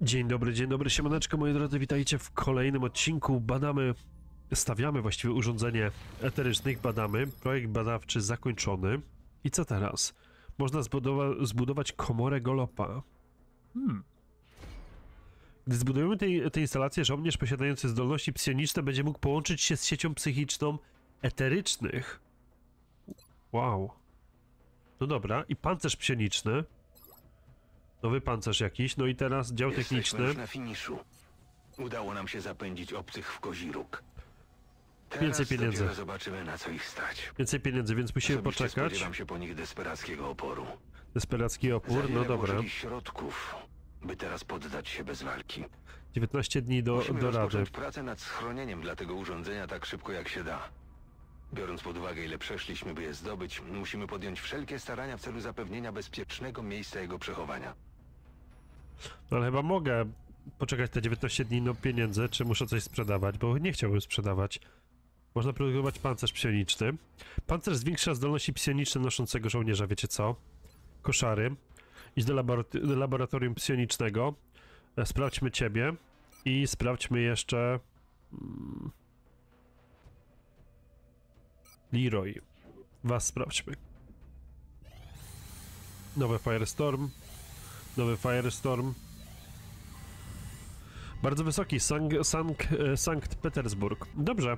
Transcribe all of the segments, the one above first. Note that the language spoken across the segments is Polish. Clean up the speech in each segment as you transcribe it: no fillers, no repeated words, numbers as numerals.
Dzień dobry, siemaneczko moi drodzy, witajcie w kolejnym odcinku. Badamy, stawiamy właściwie urządzenie eterycznych, badamy. Projekt badawczy zakończony. I co teraz? Można zbudować komorę Golopa. Gdy zbudujemy tę instalację, żołnierz posiadający zdolności psioniczne będzie mógł połączyć się z siecią psychiczną eterycznych. Wow. No dobra, i pancerz psioniczny. Nowy pancerz jakiś, no i teraz dział techniczny. Jesteśmy na finiszu. Udało nam się zapędzić obcych w kozi róg. Więcej pieniędzy. Zobaczymy, na co ich stać. Więcej pieniędzy, więc musimy poczekać. Spodziewam się po nich desperackiego oporu. Desperacki opór, no dobra. Środków, by teraz poddać się bez walki. 19 dni do rady. Pracę nad schronieniem dla tego urządzenia tak szybko jak się da. Biorąc pod uwagę, ile przeszliśmy, by je zdobyć, musimy podjąć wszelkie starania w celu zapewnienia bezpiecznego miejsca jego przechowania. No ale chyba mogę poczekać te 19 dni do pieniędzy, czy muszę coś sprzedawać, bo nie chciałbym sprzedawać. Można produkować pancerz psioniczny. Pancerz zwiększa zdolności psioniczne noszącego żołnierza, wiecie co? Koszary. Idź do laboratorium psionicznego. Sprawdźmy ciebie. I sprawdźmy jeszcze... Leroy. Was sprawdźmy. Nowy Firestorm. Bardzo wysoki. Sankt Petersburg. Dobrze.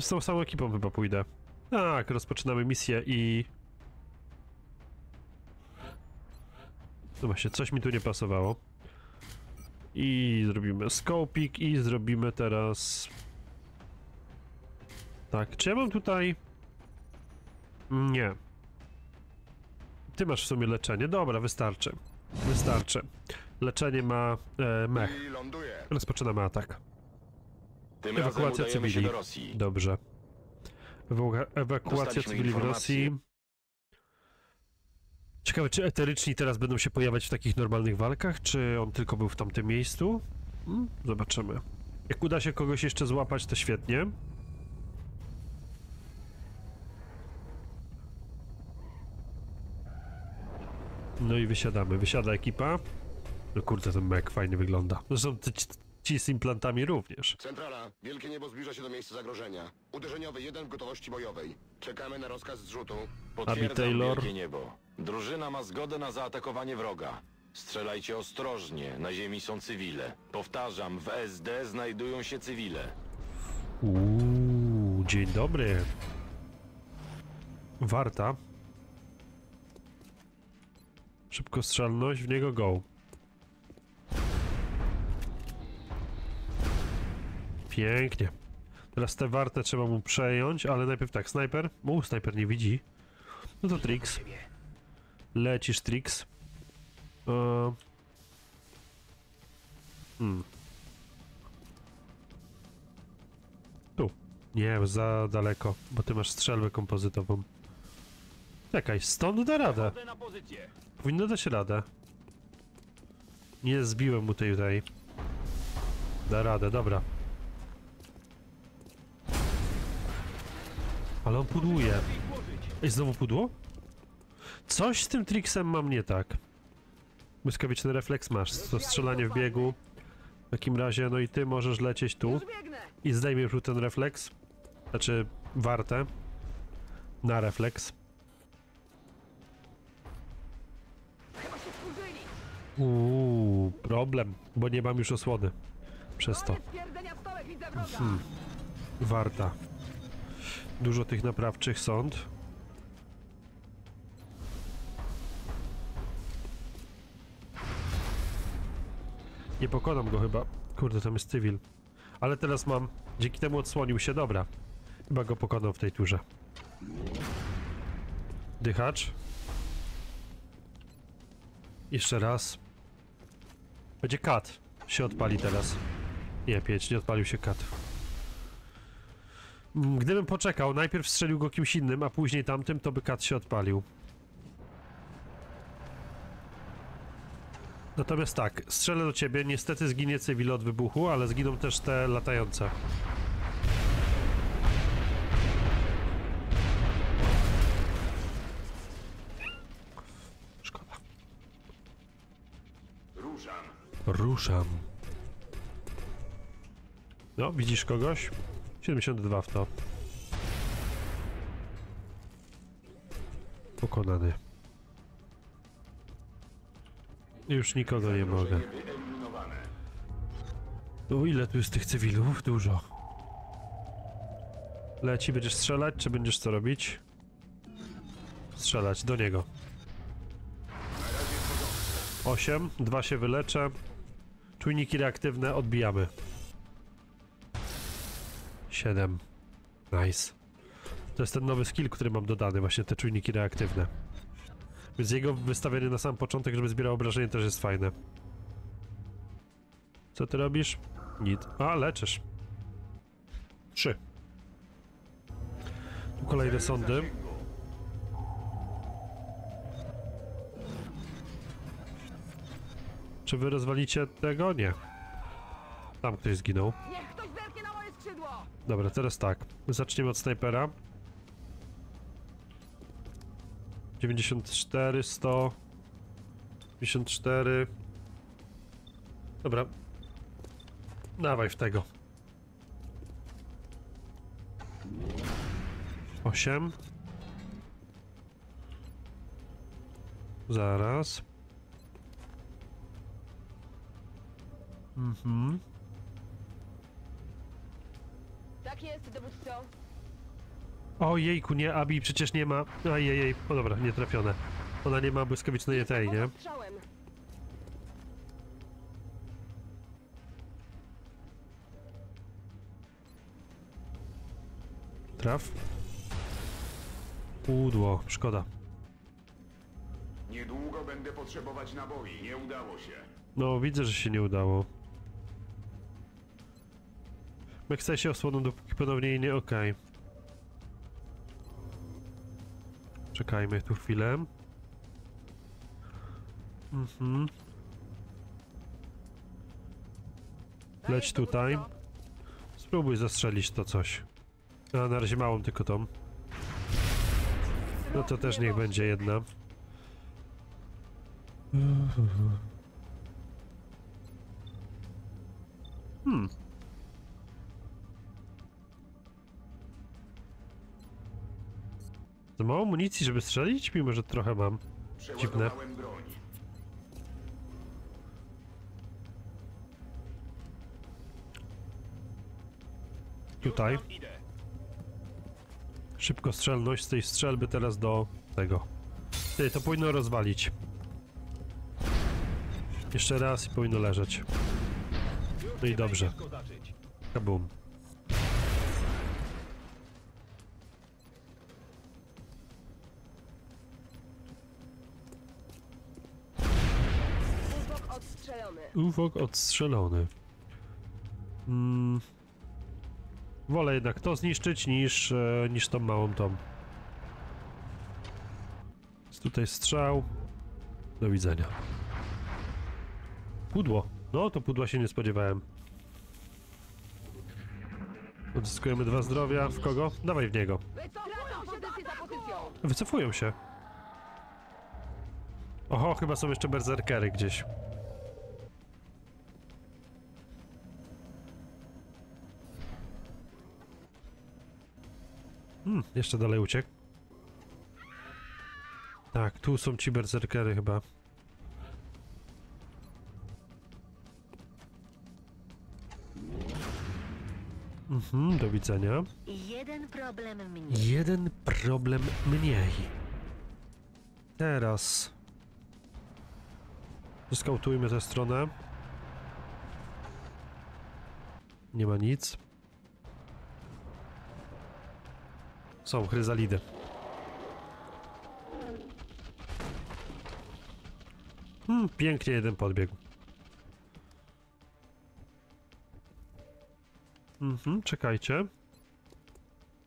Z tą samą ekipą chyba pójdę. Tak, rozpoczynamy misję i... No właśnie, coś mi tu nie pasowało. I zrobimy Scopik i zrobimy teraz... Tak, czy ja mam tutaj... Nie. Ty masz w sumie leczenie. Dobra, wystarczy. Leczenie ma mech. Rozpoczynamy atak. Ewakuacja cywili. Dobrze. Ewakuacja cywili w Rosji. Ciekawe, czy eteryczni teraz będą się pojawiać w takich normalnych walkach, czy on tylko był w tamtym miejscu? Zobaczymy. Jak uda się kogoś jeszcze złapać, to świetnie. No i wysiadamy. Wysiada ekipa. No kurde, ten mech fajnie wygląda. Zresztą ci z implantami również. Centrala, wielkie niebo zbliża się do miejsca zagrożenia. Uderzeniowy 1 w gotowości bojowej. Czekamy na rozkaz zrzutu. Potwierdzam, Taylor. Wielkie niebo. Drużyna ma zgodę na zaatakowanie wroga. Strzelajcie ostrożnie, na ziemi są cywile. Powtarzam, w SD znajdują się cywile. Uuu, dzień dobry. Warta. Szybkostrzelność, w niego go. Pięknie. Teraz tę wartę trzeba mu przejąć, ale najpierw tak, snajper. Snajper nie widzi. No to Trix. Lecisz, Trix. Tu. Nie, za daleko, bo ty masz strzelbę kompozytową. Czekaj, stąd da radę. Powinno dać radę. Nie zbiłem mu tej tutaj. Da radę, dobra. Ale on pudłuje. Ej, znowu pudło? Coś z tym triksem mam nie tak. Błyskawiczny refleks masz, to strzelanie w biegu. W takim razie, no i ty możesz lecieć tu. I zdejmiesz tu ten refleks. Znaczy, wartę. Na refleks. Problem, bo nie mam już osłony. Przez to. Warta. Dużo tych naprawczych sąd. Nie pokonam go chyba. Kurde, tam jest cywil. Ale teraz mam. Dzięki temu odsłonił się. Dobra. Chyba go pokonał w tej turze. Dychacz. Jeszcze raz. Będzie kat. Się odpali teraz. Nie, nie odpalił się kat. Gdybym poczekał, najpierw strzelił go kimś innym, a później tamtym, to by kat się odpalił. Natomiast tak, strzelę do ciebie. Niestety zginie cywil od wybuchu, ale zginą też te latające. Ruszam. No, widzisz kogoś? 72 w to. Pokonany. Już nikogo nie mogę. O, ile tu jest tych cywilów? Dużo. Leci, będziesz strzelać, czy będziesz co robić? Strzelać, do niego. 8, 2 się wyleczę. Czujniki reaktywne odbijamy. 7. Nice. To jest ten nowy skill, który mam dodany, właśnie te czujniki reaktywne. Więc jego wystawienie na sam początek, żeby zbierał obrażenie, też jest fajne. Co ty robisz? Nic. A, leczysz. 3. Tu kolejne sądy. Czy wy rozwalicie tego? Nie. Tam ktoś zginął. Niech ktoś zerknie na moje skrzydło! Dobra, teraz tak. Zaczniemy od snajpera. 94, 100... 54... Dobra. Dawaj w tego. 8. Zaraz. Mhm. Tak jest, dowódco. Ojejku, nie, Abi przecież nie ma... Ajejej, o dobra, nie trafione. Ona nie ma błyskawicznej tej, nie? Traf. Udło, szkoda. Niedługo będę potrzebować naboi, nie udało się. No, widzę, że się nie udało. Mech staje się osłoną, dopóki ponownie jej nie... Okej. Czekajmy tu chwilę. Mhm. Leć tutaj. Spróbuj zastrzelić to coś. A na razie małą tylko tą. No to też niech będzie jedna. Hmm. Za mało amunicji, żeby strzelić? Mimo, że trochę mam. Dziwne. Tutaj. Szybko strzelność z tej strzelby teraz do tego. Ty, to powinno rozwalić. Jeszcze raz i powinno leżeć. No i dobrze. Kabum. Uwok odstrzelony. Uwok odstrzelony. Wolę jednak to zniszczyć niż tą małą tą. Jest tutaj strzał. Do widzenia. Pudło. No to pudła się nie spodziewałem. Odzyskujemy 2 zdrowia. W kogo? Dawaj w niego. Wycofują się. Oho, chyba są jeszcze berserkery gdzieś. Jeszcze dalej uciekł. Tak, tu są ci berserkery chyba. Mhm, do widzenia. Jeden problem mniej. Jeden problem mniej. Teraz... Skautujmy tę stronę. Nie ma nic. Są chryzalidy. Pięknie jeden podbiegł. Mhm, czekajcie.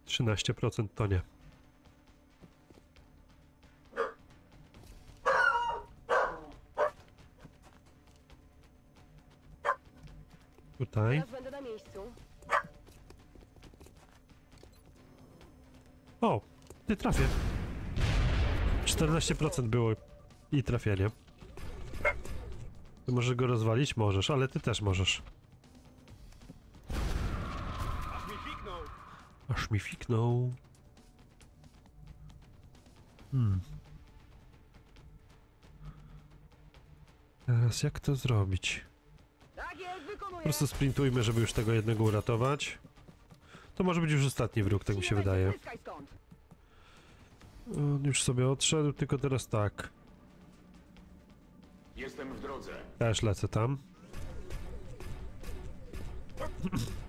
13% to nie. Tutaj. O, nie trafię. 14% było i trafienie. Ty możesz go rozwalić? Możesz, ale ty też możesz. Aż mi fiknął. Teraz jak to zrobić? Po prostu sprintujmy, żeby już tego jednego uratować. To może być już ostatni wróg, tak mi się wydaje. On już sobie odszedł, tylko teraz tak. Jestem w drodze. Też lecę tam.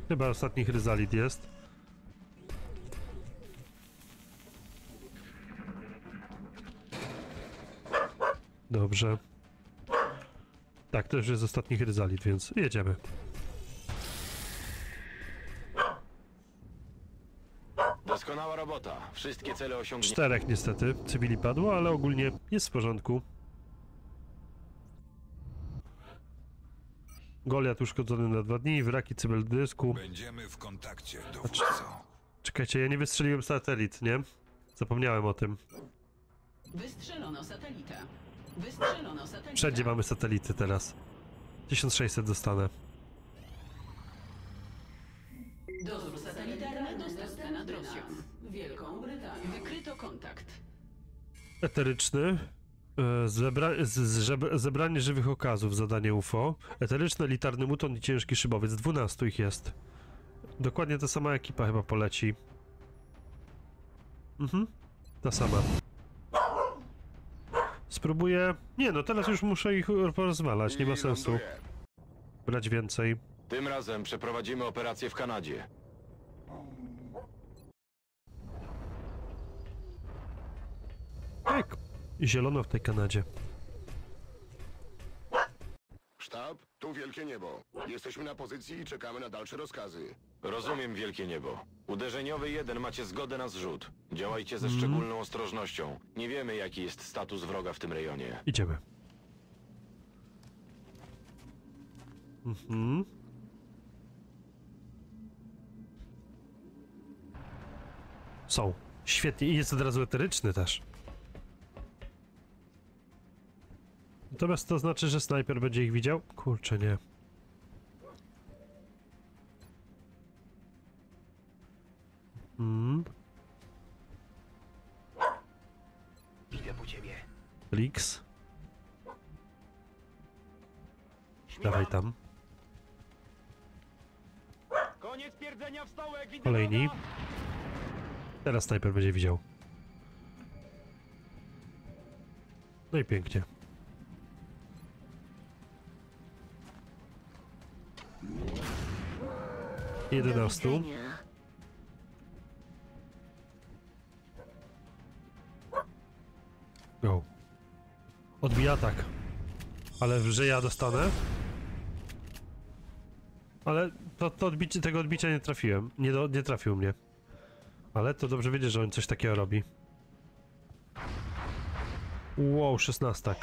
Chyba ostatni chryzalid jest. Dobrze. Tak, to już jest ostatni chryzalid, więc jedziemy. Doskonała robota. Wszystkie cele osiągnięte. 4 niestety. Cywili padło, ale ogólnie jest w porządku. Goliat uszkodzony na 2 dni, wraki cybel dysku. Będziemy w kontakcie, dowódco. Czekajcie, ja nie wystrzeliłem satelit, nie? Zapomniałem o tym. Wystrzelono satelita. Wystrzelono satelita. Wszędzie mamy satelity teraz. 1600 dostanę. Dozór satelitarny dostępny nad Rosją. Wielką Brytanią. Wykryto kontakt. Eteryczny. Zebranie żywych okazów, zadanie UFO. Eteryczny, elitarny muton i ciężki szybowiec. 12 ich jest. Dokładnie ta sama ekipa chyba poleci. Ta sama. Spróbuję... Nie no, teraz już muszę ich porozwalać, nie ma sensu brać więcej. Tym razem przeprowadzimy operację w Kanadzie. Tak. Zielono w tej Kanadzie. Sztab, tu Wielkie Niebo. Jesteśmy na pozycji i czekamy na dalsze rozkazy. Rozumiem, Wielkie Niebo. Uderzeniowy 1, macie zgodę na zrzut. Działajcie ze szczególną ostrożnością. Nie wiemy, jaki jest status wroga w tym rejonie. Idziemy. Są. Świetnie. I jest od razu eteryczny też. Natomiast to znaczy, że snajper będzie ich widział? Kurczę, nie. Idę po ciebie. Rix. Dawaj tam. Koniec pierdzenia w stołek. Kolejni. Teraz snajper będzie widział. No i pięknie. Jedenastu. Go. Odbija atak. Ale że ja dostanę? Ale to odbicie, tego odbicia nie trafiłem. Nie trafił mnie. Ale to dobrze wiedzieć, że on coś takiego robi. Wow, 16.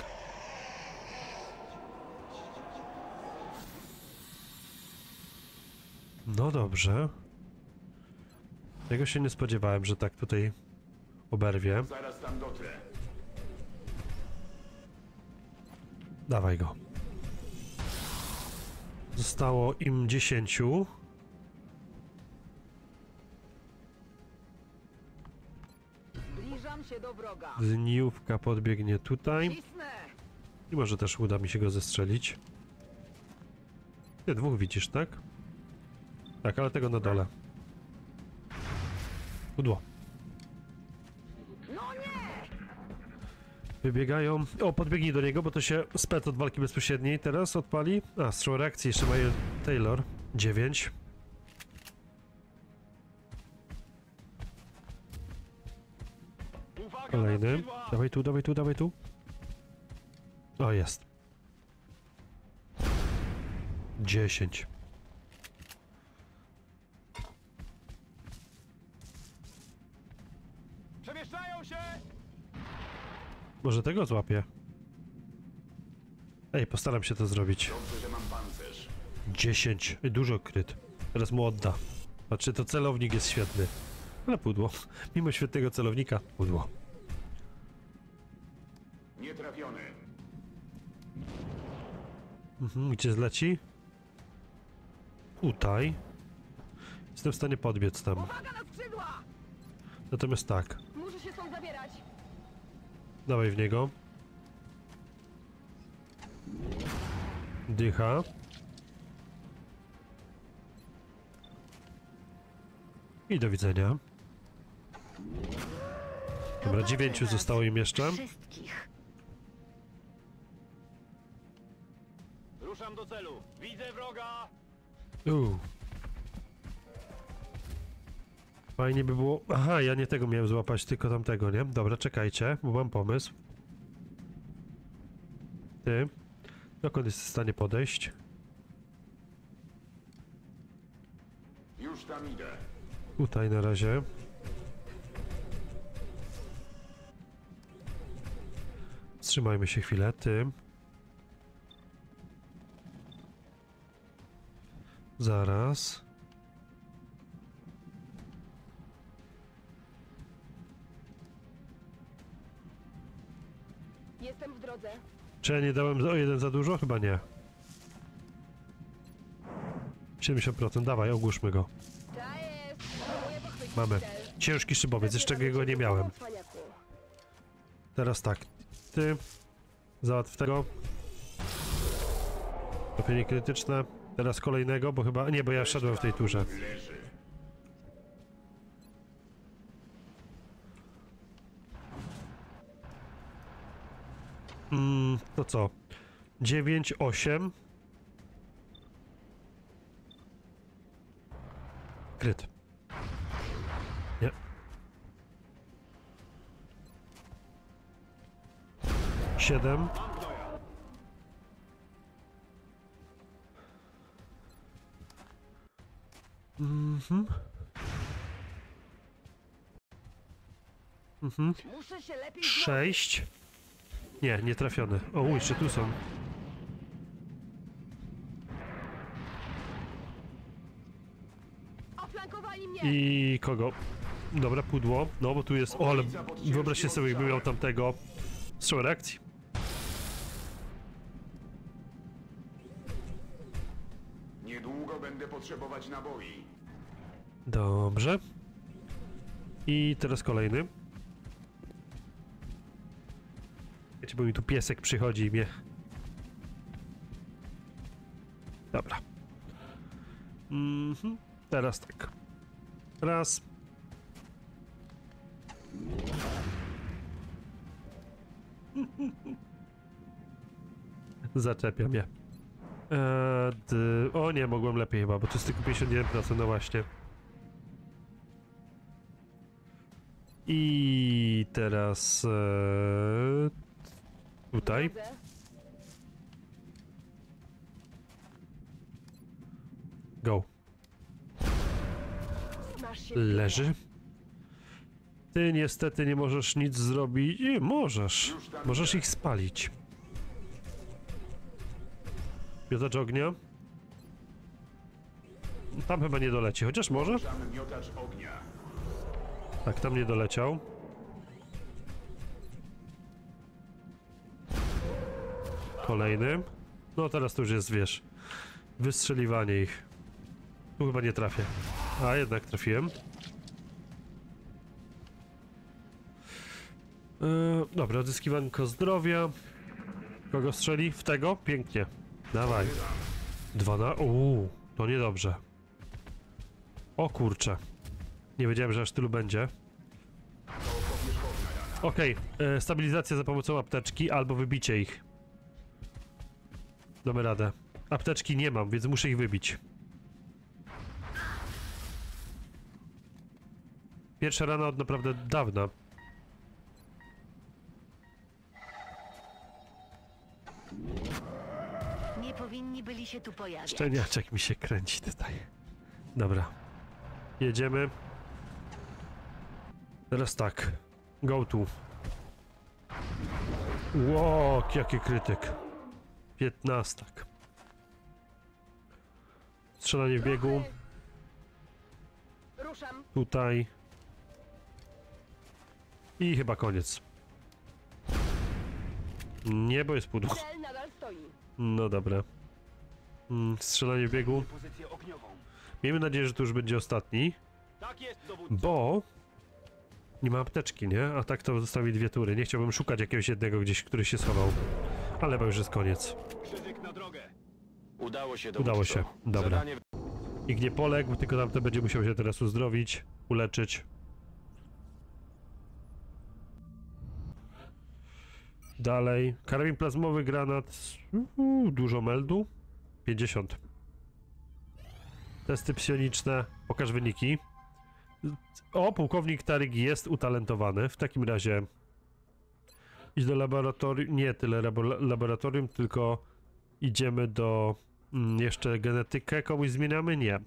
No dobrze. Tego się nie spodziewałem, że tak tutaj oberwie. Zaraz tam dotrę. Dawaj go. Zostało im 10. Zbliżam się do wroga. Dniówka podbiegnie tutaj. I może też uda mi się go zestrzelić. Ty dwóch widzisz, tak? Tak, ale tego na dole. Udło. Wybiegają. O, podbiegnij do niego, bo to się spet od walki bezpośredniej teraz odpali. A, strzał reakcji jeszcze ma Taylor. 9. Kolejny. Dawaj tu, dawaj tu, dawaj tu. O, jest. 10. Może tego złapię? Ej, postaram się to zrobić. 10. Dużo kryt. Teraz mu odda. Znaczy, to celownik jest świetny. Ale pudło. Mimo świetnego celownika, pudło. Nietrafiony. Gdzie zleci? Tutaj. Jestem w stanie podbiec tam. Uwaga na skrzydła! Natomiast tak. Muszę się stąd zabierać. Dawaj w niego. Dycha. I do widzenia. Dobra, 9 zostało im jeszcze. Ruszam do celu. Widzę wroga. Fajnie by było... Aha, ja nie tego miałem złapać, tylko tamtego, nie? Dobra, czekajcie, bo mam pomysł. Ty. Dokąd jesteś w stanie podejść? Już tam idę. Tutaj na razie. Wstrzymajmy się chwilę, ty. Zaraz. Jestem w drodze. Czy ja nie dałem o jeden za dużo? Chyba nie. 70%, dawaj, ogłuszmy go. Mamy. Ciężki szybowiec, jeszcze go nie miałem. Teraz tak. Ty. Załatw tego. Topienie krytyczne. Teraz kolejnego, bo chyba... Nie, bo ja szedłem w tej turze. To co? 9, 8. Kryt. Nie. Siedem. Sześć. Nie, nie trafiony. O, jeszcze tu są. I kogo? Dobra, pudło. No, bo tu jest... O, ale wyobraźcie sobie, jakby miał tamtego strzał reakcji. Niedługo będę potrzebować naboi. Dobrze. I teraz kolejny. Wiecie, bo mi tu piesek przychodzi i mnie... Dobra. Teraz tak. Raz. Zaczepia mnie. O nie, mogłem lepiej chyba, bo to jest tylko 51%, no właśnie. I teraz... tutaj. Go. Leży. Ty niestety nie możesz nic zrobić. Nie, możesz. Możesz ich spalić. Miotacz ognia. Tam chyba nie doleci, chociaż może? Tak, tam nie doleciał. Kolejny. No teraz to już jest, wiesz, wystrzeliwanie ich. Tu chyba nie trafię. A jednak trafiłem. Dobra, odzyskiwanko zdrowia. Kogo strzeli? W tego? Pięknie. Dawaj. 12. Uuu, to niedobrze. O kurczę. Nie wiedziałem, że aż tylu będzie. Okej, stabilizacja za pomocą apteczki albo wybicie ich. Damy radę. Apteczki nie mam, więc muszę ich wybić. Pierwsza rana od naprawdę dawna. Nie powinni byli się tu pojawiać. Szczeniaczek mi się kręci tutaj. Dobra. Jedziemy. Teraz tak. Go tu. Ło, jaki krytyk. 15. Strzelanie w biegu. Ruszam. Tutaj. I chyba koniec. Nie, bo jest pudło. No dobra. strzelanie w biegu. Miejmy nadzieję, że to już będzie ostatni. Bo nie ma apteczki, nie? A tak to zostawi dwie tury. Nie chciałbym szukać jakiegoś jednego gdzieś, który się schował. Ale bo już jest koniec. Udało się, dobra. Nikt nie poległ, tylko tamten będzie musiał się teraz uzdrowić, uleczyć. Dalej. Karabin plazmowy, granat. Dużo meldu. 50. Testy psioniczne. Pokaż wyniki. O, pułkownik Tarig jest utalentowany. W takim razie idź do laboratorium. Nie tyle laboratorium, tylko idziemy do... jeszcze genetykę komuś zmieniamy? Nie.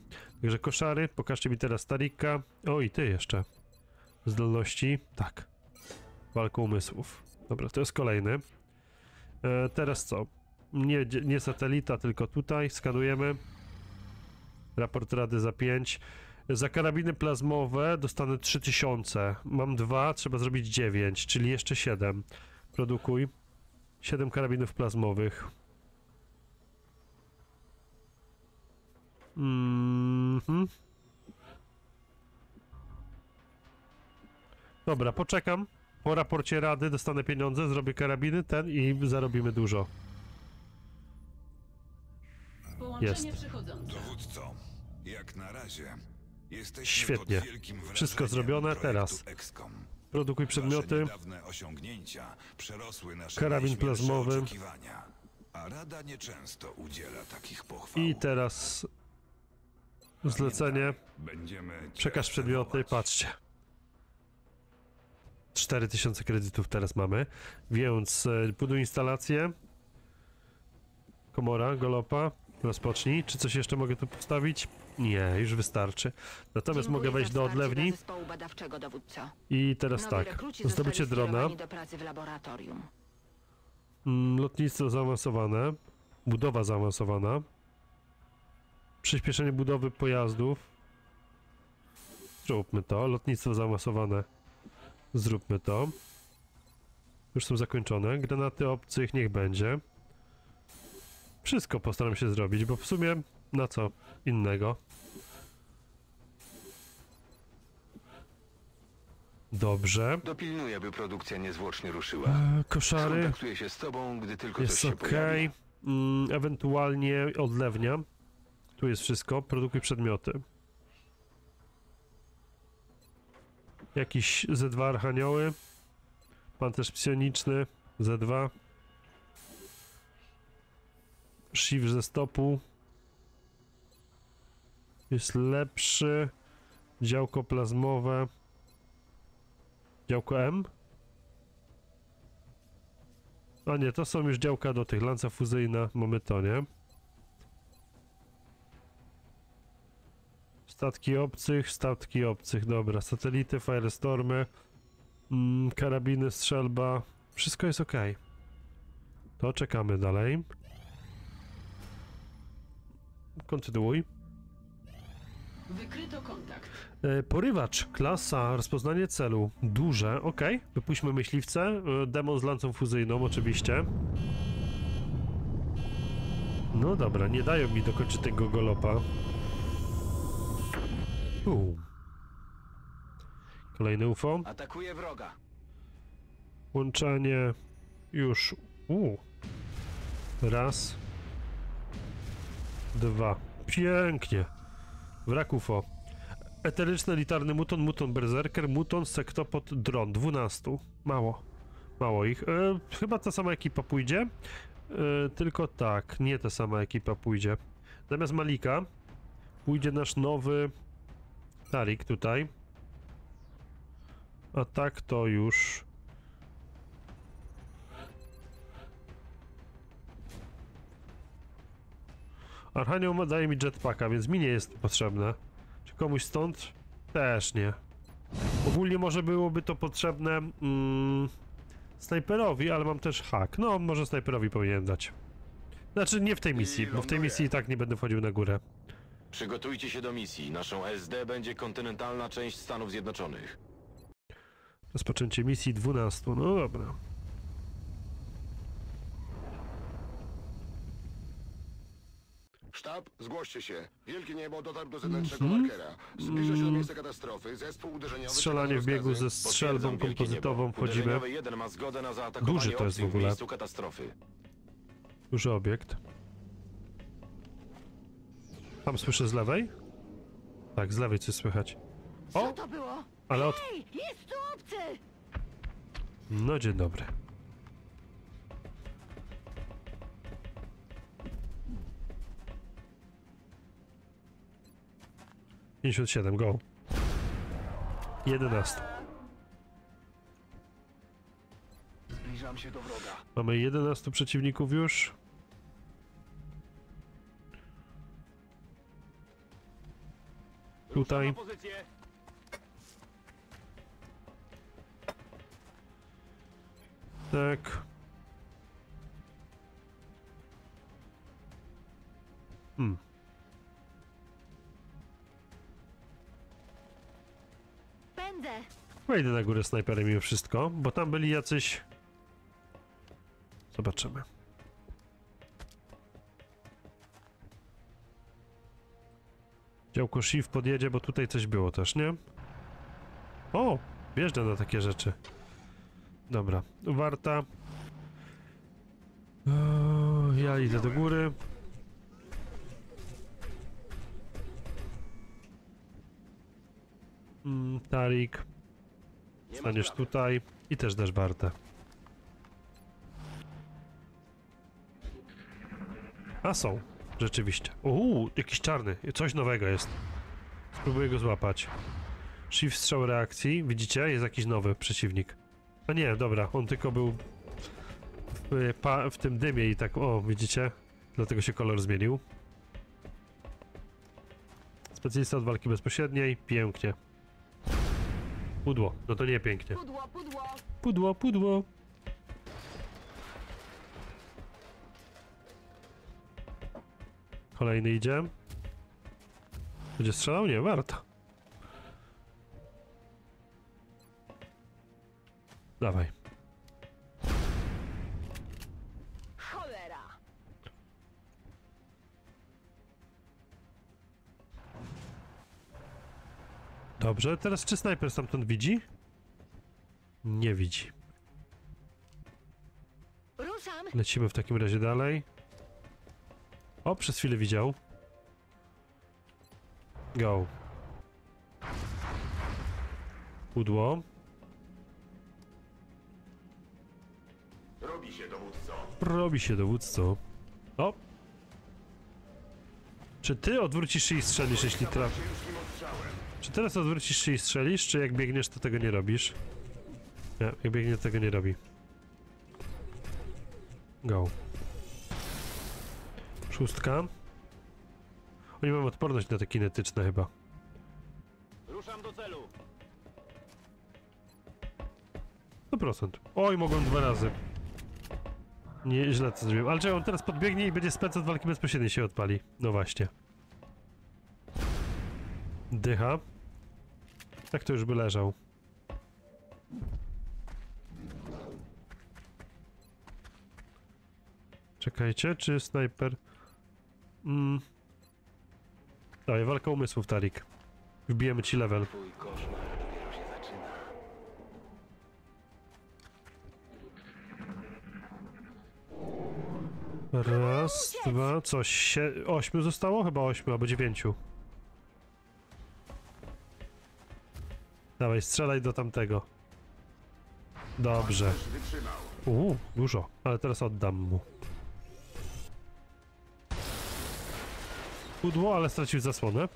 Także koszary. Pokażcie mi teraz Tarika. O, i ty jeszcze. Zdolności. Tak. Walka umysłów. Dobra, to jest kolejny. Teraz co? Nie satelita, tylko tutaj. Skanujemy. Raport rady za 5. Za karabiny plazmowe dostanę 3000. Mam 2, trzeba zrobić 9, czyli jeszcze 7. Produkuj. 7 karabinów plazmowych. Dobra, poczekam. Po raporcie rady dostanę pieniądze, zrobię karabiny, ten i zarobimy dużo. Jest. Dowódco, jak na razie świetnie. Wszystko zrobione teraz. Produkuj przedmioty. Karabin plazmowy. A rada nieczęsto udziela takich pochwał. I teraz zlecenie. Przekaż przedmioty, patrzcie. 4000 kredytów teraz mamy, więc buduj instalację. Komora, golopa, rozpocznij. Czy coś jeszcze mogę tu postawić? Nie, już wystarczy. Natomiast mogę wejść do odlewni. I teraz tak, zdobycie drona. Lotnictwo zaawansowane. Budowa zaawansowana. Przyspieszenie budowy pojazdów. Zróbmy to. Lotnictwo zaawansowane. Zróbmy to. Już są zakończone. Granaty obcych niech będzie. Wszystko postaram się zrobić, bo w sumie na co innego. Dobrze. Dopilnuję, by produkcja niezwłocznie ruszyła. Koszary. Kontaktuję się z tobą, gdy tylko jest coś okej. Ewentualnie odlewnia. Tu jest wszystko. Produkuj przedmioty. Jakiś Z2 archanioły. Pancerz psioniczny. Z2. Shift ze stopu. Jest lepszy. Działko plazmowe. Działko M? A nie, to są już działka do tych. Lanca fuzyjna. Mamy to, nie? Statki obcych, dobra, satelity, firestormy, karabiny, strzelba, wszystko jest ok. To czekamy dalej. Kontynuuj. Wykryto kontakt. Porywacz, klasa, rozpoznanie celu, duże, ok. Wypuśćmy myśliwce, demon z lancą fuzyjną oczywiście. No dobra, nie dają mi dokończyć tego golopa. Kolejny UFO. Atakuje wroga. Łączenie. Już. Raz. Dwa. Pięknie. Wrak UFO. Eteryczny, elitarny muton, muton berserker, muton, sektopod, dron. 12. Mało. Mało ich. Chyba ta sama ekipa pójdzie. Tylko tak. Nie ta sama ekipa pójdzie. Zamiast Malika pójdzie nasz nowy... Tarik tutaj. A tak to już. Archanioł daje mi jetpacka, więc mi nie jest potrzebne. Czy komuś stąd? Też nie. Ogólnie może byłoby to potrzebne snajperowi, ale mam też hak. No, może snajperowi powinien dać. Znaczy nie w tej misji, bo w tej misji i tak nie będę wchodził na górę. Przygotujcie się do misji. Naszą SD będzie kontynentalna część Stanów Zjednoczonych. Rozpoczęcie misji 12. No dobra. Sztab, zgłoście się. Wielkie niebo dotarł do zewnętrznego markera. Zbliża się do miejsca katastrofy. Zespół uderzeniowy... Strzelanie w biegu ze strzelbą kompozytową wchodzimy. Duży to jest w ogóle. Duży obiekt. Tam słyszę z lewej? Tak, z lewej coś słychać. O! Ale od... No dzień dobry. ...57, go. 11. Zbliżam się do wroga. Mamy 11 przeciwników już. Tutaj. Tak. Wejdę na górę snajperem mimo wszystko, bo tam byli jacyś... Zobaczymy. Działko Shift podjedzie, bo tutaj coś było też, nie? O! Wjeżdża na takie rzeczy. Dobra, warta. Ja idę do góry. Tarik. Staniesz tutaj i też dasz wartę. A są, rzeczywiście. Jakiś czarny, coś nowego jest. Spróbuję go złapać. Shift strzał reakcji, widzicie? Jest jakiś nowy przeciwnik. A nie, dobra, on tylko był w tym dymie i tak, o, widzicie? Dlatego się kolor zmienił. Specjalista od walki bezpośredniej, pięknie. Pudło, no to nie pięknie. Pudło. Kolejny idzie. Będzie strzelał? Nie, warto. Dawaj. Cholera. Dobrze, teraz czy snajper stamtąd widzi? Nie widzi. Lecimy w takim razie dalej. O, przez chwilę widział. Go. Pudło. Robi się dowódco. O! Czy ty odwrócisz się i strzelisz, jeśli trafisz? Czy teraz odwrócisz się i strzelisz, czy jak biegniesz, to tego nie robisz? Nie, jak biegnie, to tego nie robi. Go. 6. Oni mają odporność na te kinetyczne chyba. Ruszam do celu. 100%. Oj, mogłem 2 razy. Nie, źle co zrobiłem. Ale czekaj, on teraz podbiegnie i będzie spec od walki bezpośredniej się odpali. No właśnie. Dycha. Tak to już by leżał. Czekajcie, czy snajper... Dawaj, walka umysłów, Tarik. Wbijemy ci level. Raz, dwa, coś się... 8 zostało? Chyba 8 albo 9. Dawaj, strzelaj do tamtego. Dobrze. Dużo, ale teraz oddam mu. Pudło, ale stracił zasłonę.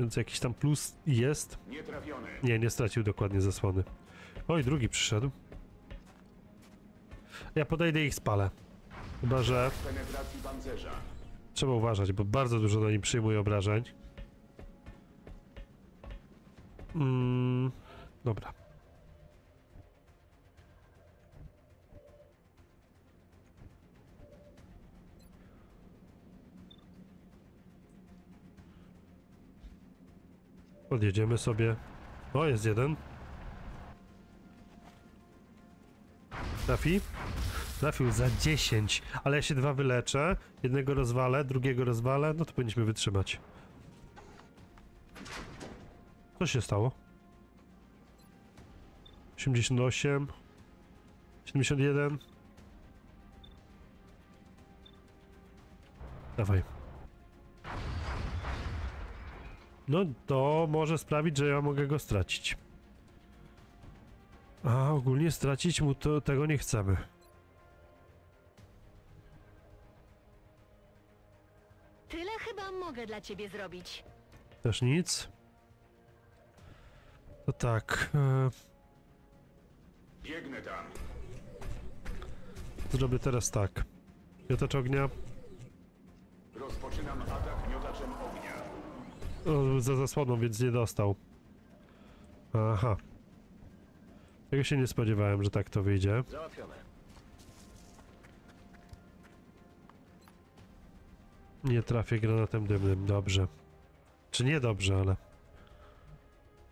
Więc jakiś tam plus jest. Nie, nie stracił dokładnie zasłony. Oj, drugi przyszedł. Ja podejdę i ich spalę. Chyba że... Trzeba uważać, bo bardzo dużo na nim przyjmuje obrażeń. Dobra. Podjedziemy sobie. O, jest jeden. Trafi. Trafił za 10, ale ja się dwa wyleczę. Jednego rozwalę, drugiego rozwalę. No to powinniśmy wytrzymać. Co się stało? 88. 71. Dawaj. No to może sprawić, że ja mogę go stracić. A ogólnie stracić mu to, tego nie chcemy. Tyle chyba mogę dla ciebie zrobić. Też nic. To tak. Biegnę tam. Zrobię teraz tak. Miotacz ognia. Rozpoczynam atak miotaczem ognia. O, za zasłoną, więc nie dostał. Aha. Tego się nie spodziewałem, że tak to wyjdzie. Załatwione. Nie trafię granatem dymnym. Dobrze. Czy nie dobrze, ale...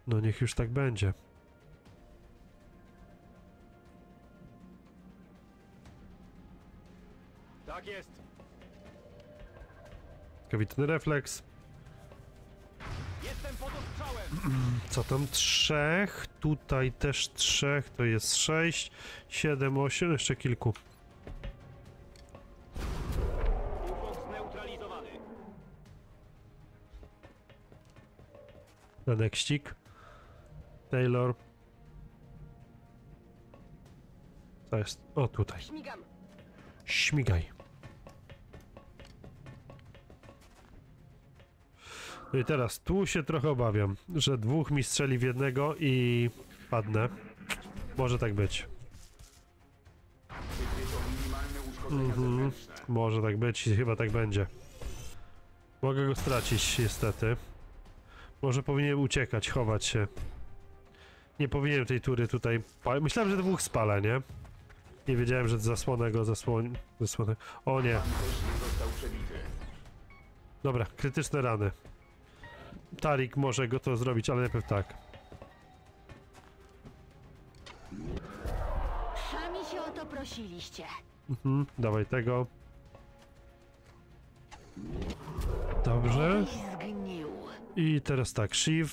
No niech już tak będzie. Tak jest. Kawitny refleks. Jestem pod ostrzałem. Co tam? 3. Tutaj też 3. To jest 6, 7, 8. Jeszcze kilku. Ubóg zneutralizowany. Daneksik. Taylor. To jest... O, tutaj. Śmigam. Śmigaj. No i teraz tu się trochę obawiam, że dwóch mi strzeli w jednego i padnę. Może tak być. Może tak być i chyba tak będzie. Mogę go stracić niestety. Może powinienem uciekać, chować się. Nie powinienem tej tury tutaj... Myślałem, że dwóch spalę, nie? Nie wiedziałem, że zasłonę go zasłonę... O nie. Dobra, krytyczne rany. Tarik może go to zrobić, ale najpierw tak. Sami się o to prosiliście. Dawaj tego. Dobrze. I teraz tak, Shiv.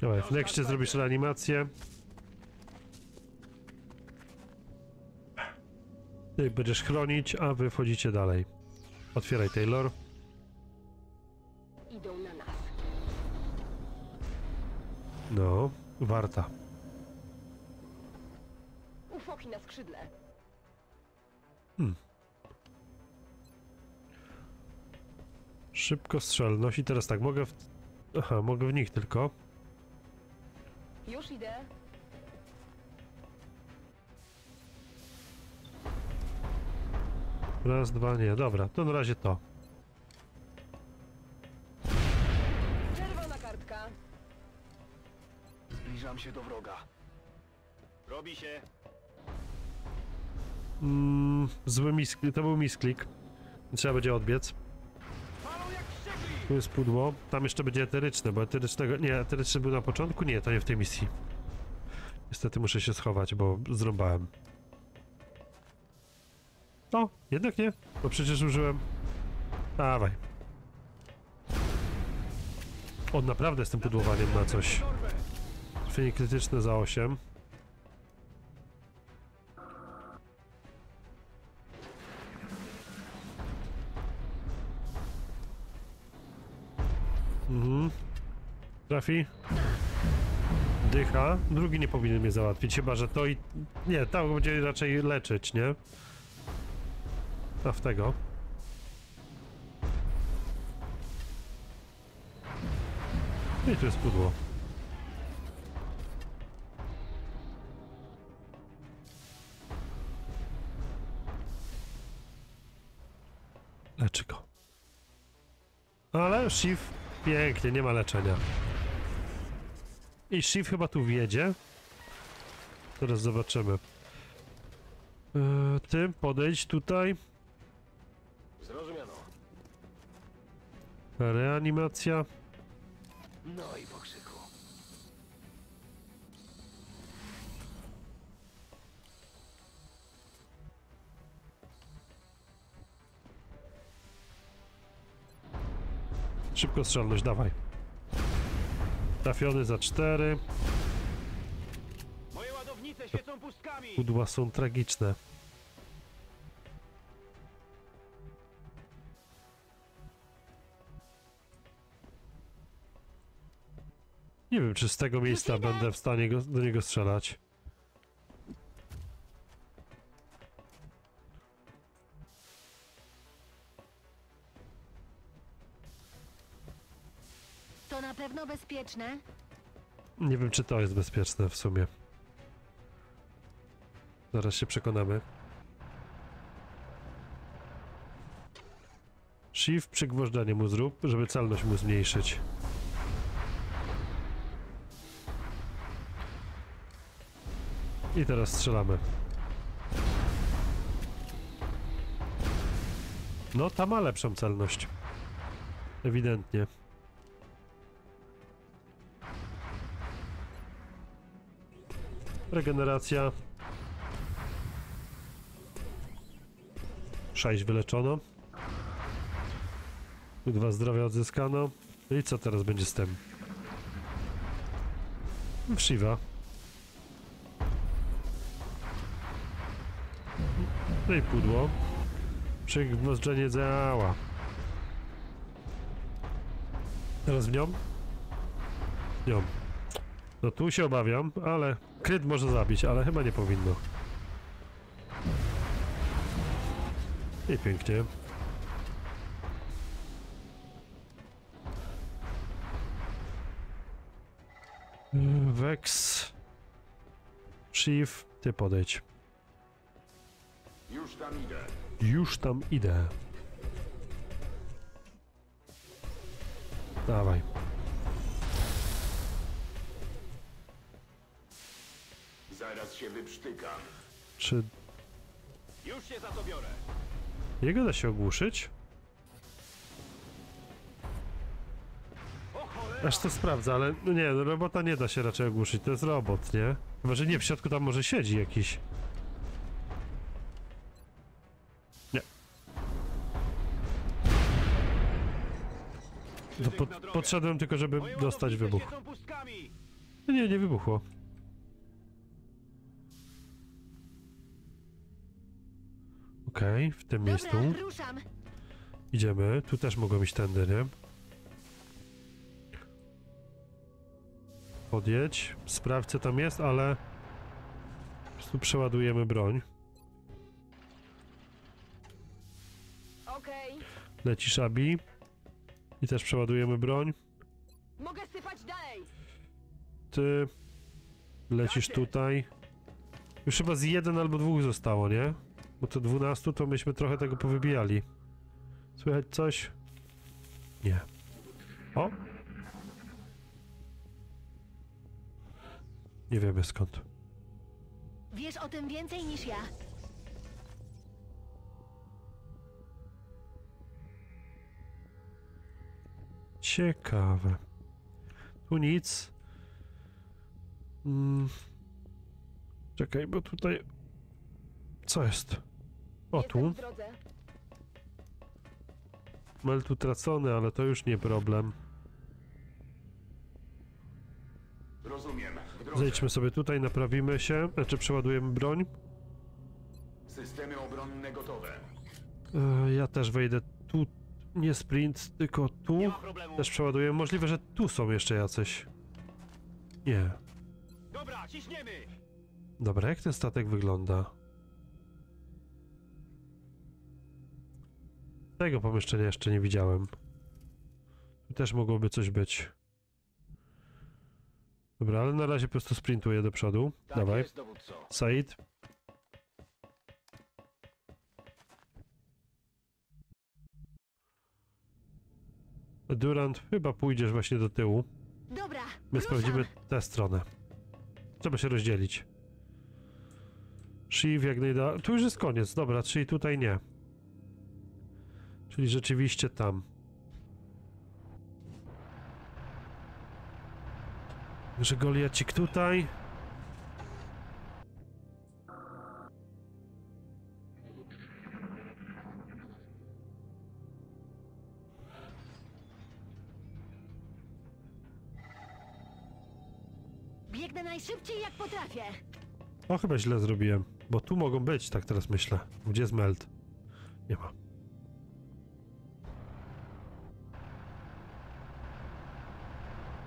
Dobra, w nexcie zrobisz reanimację. Ty będziesz chronić, a wy wchodzicie dalej. Otwieraj, Taylor. Idą na nas. No, warta. Ufoki na skrzydle. Szybko strzelność i teraz tak, mogę w... Aha, mogę w nich tylko. Już idę. Raz, dwa, nie. Dobra, to na razie to. Czerwona kartka. Zbliżam się do wroga. Robi się. Zły misklik. To był misklik. Trzeba będzie odbiec. Tu jest pudło. Tam jeszcze będzie eteryczne, bo eterycznego... Nie, eteryczny był na początku? Nie, to nie w tej misji. Niestety muszę się schować, bo zrąbałem. No, jednak nie, bo przecież użyłem... Dawaj. On naprawdę z tym pudłowaniem ma coś. Trafienie krytyczne za 8. Trafi. Dycha. Drugi nie powinien mnie załatwić, chyba że to i... Nie, tam będzie raczej leczyć, nie? A w tego. I tu jest pudło. Leczy go. Ale Shiv pięknie, nie ma leczenia. I Shiv chyba tu wjedzie. Teraz zobaczymy. Ty, podejdź tutaj. Zrozumiano. Reanimacja. No i po krzyku. Szybko strzelność, dawaj. Trafiony za 4. Moje ładownice świecą pustkami. Pudła są tragiczne. Nie wiem, czy z tego miejsca będę w stanie do niego strzelać. To na pewno bezpieczne? Nie wiem, czy to jest bezpieczne w sumie. Zaraz się przekonamy. Shift, przygwożdżanie mu zrób, żeby celność mu zmniejszyć. I teraz strzelamy. No, ta ma lepszą celność. Ewidentnie. Regeneracja. 6 wyleczono. 2 zdrowia odzyskano. I co teraz będzie z tym? Wsziwa. No i pudło. Przygwożdżenie działa. Teraz w nią? W nią. No tu się obawiam, ale... Kryt może zabić, ale chyba nie powinno. I pięknie. Vex. Chief, ty podejdź. Już tam idę. Już tam idę. Dawaj. Zaraz się wyprztykam. Czy... Już się za to biorę. Jego da się ogłuszyć? Aż to sprawdzę, ale no nie, robota nie da się raczej ogłuszyć. To jest robot, nie? Chyba, że nie, w środku tam może siedzi jakiś. No, podszedłem tylko, żeby dostać wybuch. Nie, nie wybuchło. Okej, w tym miejscu. Idziemy. Tu też mogą iść tędy, nie? Podjedź. Sprawdź, co tam jest, ale... Po prostu przeładujemy broń. Leci Szabi. I też przeładujemy broń. Mogę sypać dalej. Ty lecisz tutaj. Już chyba z 1 albo 2 zostało, nie? Bo to 12 to myśmy trochę tego powybijali. Słychać coś? Nie. O! Nie wiemy skąd. Wiesz o tym więcej niż ja. Ciekawe. Tu nic. Czekaj, bo tutaj... Co jest? O, tu. Melt utracony, ale to już nie problem. Zejdźmy sobie tutaj, naprawimy się. Znaczy przeładujemy broń. Systemy obronne gotowe. Ja też wejdę tu. Nie sprint, tylko tu. Też przeładuję. Możliwe, że tu są jeszcze jacyś. Nie. Dobra, ciśniemy. Dobra, jak ten statek wygląda? Tego pomieszczenia jeszcze nie widziałem. Tu też mogłoby coś być. Dobra, ale na razie po prostu sprintuję do przodu. Tak. Dawaj. Said. Durant, chyba pójdziesz właśnie do tyłu. Dobra, my sprawdzimy tę stronę. Trzeba się rozdzielić. Shiv jak najdalej. Tu już jest koniec, dobra, czyli tutaj nie. Czyli rzeczywiście tam. Także Goliacik tutaj. Biegnę najszybciej jak potrafię. O, chyba źle zrobiłem, bo tu mogą być, tak teraz myślę. Gdzie jest meld? Nie ma.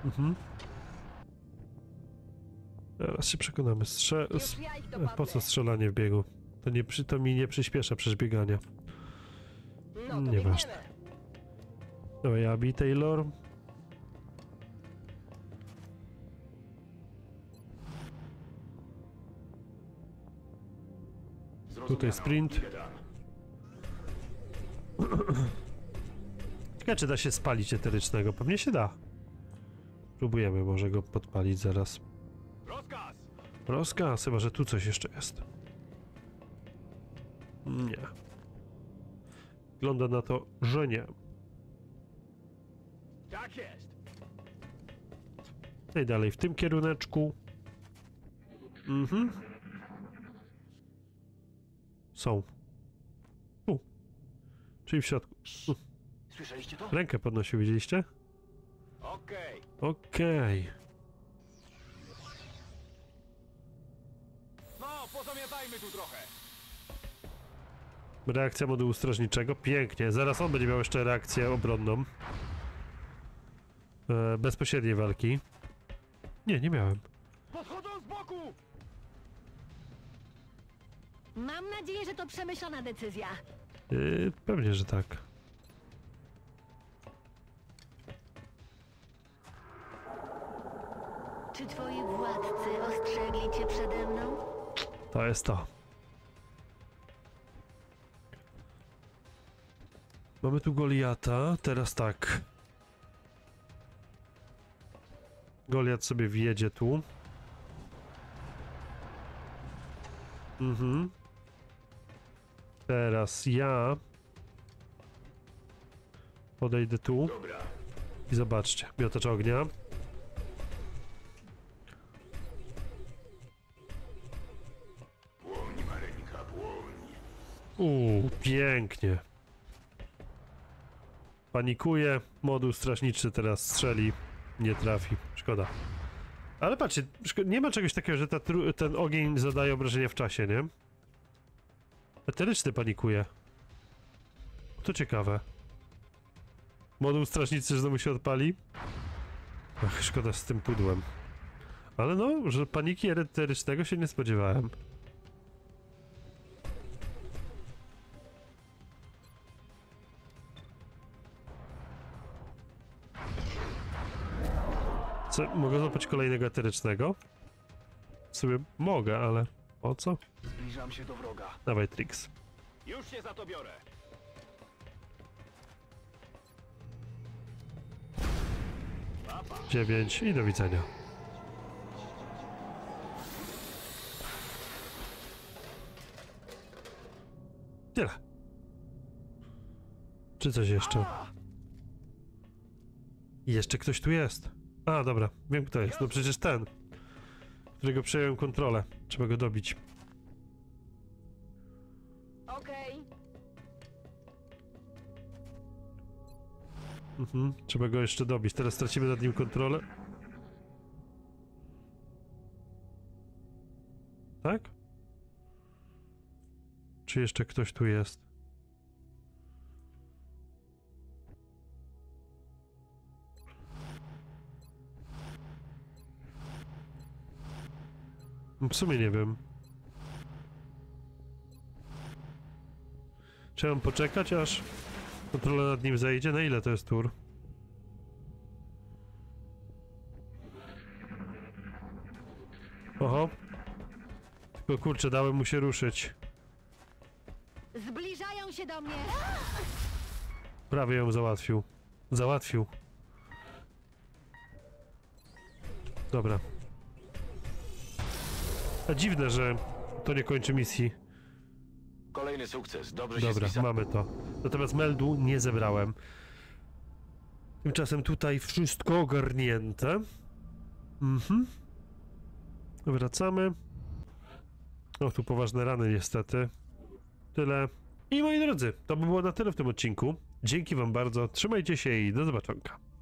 Mhm. Teraz się przekonamy. Po co strzelanie w biegu? To mi nie przyspiesza przecież biegania. No, nieważne. Dobra, ja bij Taylor. Tutaj sprint. Ciekawe, czy da się spalić eterycznego? Pewnie się da. Próbujemy może go podpalić zaraz. Rozkaz! Chyba, że tu coś jeszcze jest. Nie. Wygląda na to, że nie. Tak jest. I dalej w tym kieruneczku. Mhm. Są. U. Czyli w środku. U. Słyszeliście to? Rękę podnosił, widzieliście? Okej. Okej. No, pozamiatajmy tu trochę. Reakcja modułu strażniczego. Pięknie. Zaraz on będzie miał jeszcze reakcję obronną. Bezpośredniej walki. Nie, nie miałem. Podchodzą z boku! Mam nadzieję, że to przemyślana decyzja. Pewnie, że tak. Czy twoi władcy ostrzegli cię przede mną? To jest to. Mamy tu Goliata, teraz tak. Goliat sobie wjedzie tu. Mhm. Teraz ja podejdę tu. Dobra. I zobaczcie, miotacz ognia. Płoń, Mareńka, płoń. Pięknie. Panikuje, moduł strażniczy teraz strzeli, nie trafi, szkoda. Ale patrzcie, nie ma czegoś takiego, że ten ogień zadaje obrażenia w czasie, nie? Eteryczny panikuje. To ciekawe. Moduł strażnicy znowu się odpali. Ach, szkoda z tym pudłem. Ale no, że paniki eterycznego się nie spodziewałem. Co, mogę złapać kolejnego eterycznego? W sumie mogę, ale o co? Zbliżam się do wroga. Dawaj, Trix. Już się za to biorę. Papa. 9 i do widzenia. Tyle. Czy coś jeszcze? Jeszcze ktoś tu jest. A, dobra, wiem kto jest. No przecież ten, którego przejąłem kontrolę. Trzeba go dobić. Okej. Mhm, trzeba go jeszcze dobić. Teraz stracimy nad nim kontrolę. Tak? Czy jeszcze ktoś tu jest? W sumie nie wiem. Trzeba poczekać, aż kontrola nad nim zejdzie. Na ile to jest tur? Oho. Tylko kurczę, dałem mu się ruszyć. Zbliżają się do mnie. Prawie ją załatwił. Załatwił. Dobra. A dziwne, że to nie kończy misji. Kolejny sukces, dobrze się spisało. Dobra, mamy to. Natomiast meldu nie zebrałem. Tymczasem tutaj wszystko ogarnięte. Mhm. Wracamy. O, tu poważne rany niestety. Tyle. I moi drodzy, to by było na tyle w tym odcinku. Dzięki wam bardzo, trzymajcie się i do zobaczenia.